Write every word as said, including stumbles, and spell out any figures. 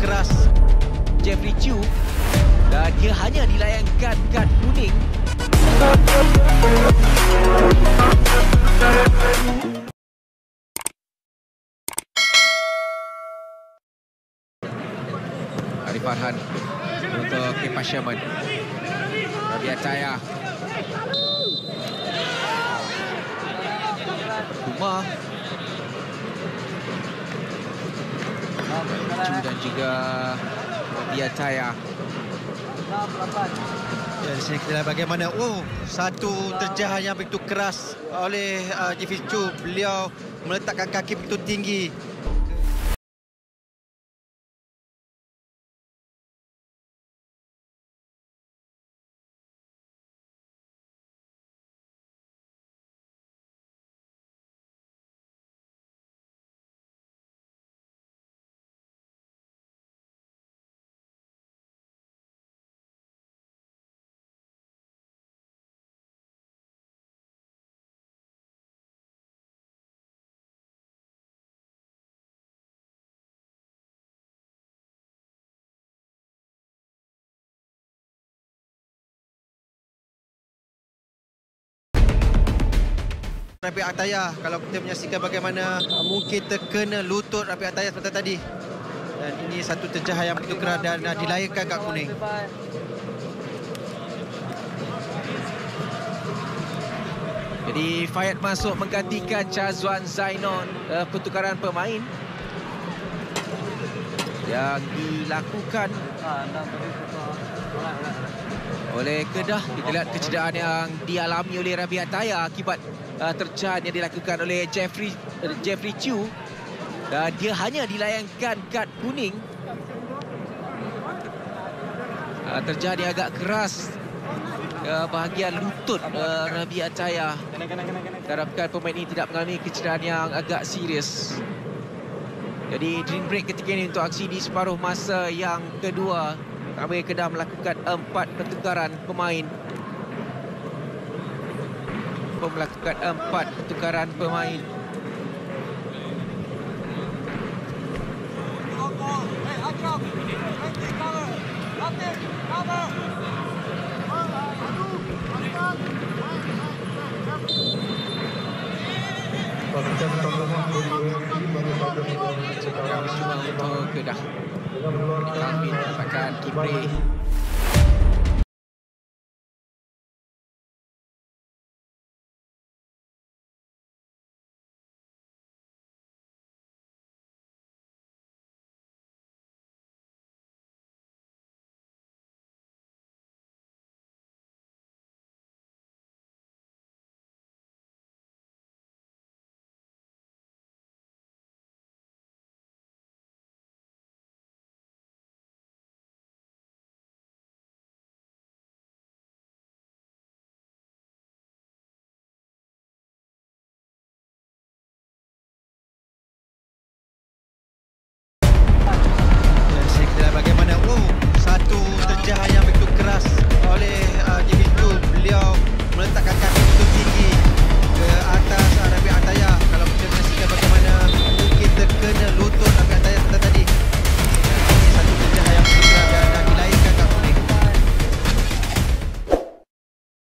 keras Jeffrey Chew dan dia hanya dilayan gad-gad kuning. Dari Farhan untuk Kepas Sherman. Rabih Ataya. Percuma. Chu dan juga Rabih Ataya. Ya, di sini kita lihat bagaimana. Oh, satu terjah yang begitu keras oleh uh, Jeffrey Chew. Beliau meletakkan kaki begitu tinggi. Rabih Ataya, kalau kita menyaksikan bagaimana mungkin terkena lutut Rabih Ataya seperti tadi. Dan ini satu terjah yang begitu keras dan dilayangkan kad kuning. Jadi Fayad masuk menggantikan Cazwan Zainon, uh, pertukaran pemain yang dilakukan oleh Kedah. Kita lihat kecederaan yang dialami oleh Rabih Ataya akibat uh, terjah yang dilakukan oleh Jeffrey uh, Jeffrey Chew. Dan dia hanya dilayankan kad kuning. Uh, terjah dia agak keras uh, bahagian lutut uh, Rabih Ataya. Harapkan pemain ini tidak mengalami kecederaan yang agak serius. Jadi dream break ketika ini untuk aksi di separuh masa yang kedua. Kami Kedah melakukan empat pertukaran pemain. Kami melakukan empat pertukaran pemain. Hey Ashraf, take cover. Take cover. Kedah. Kami dapatkan Kibri.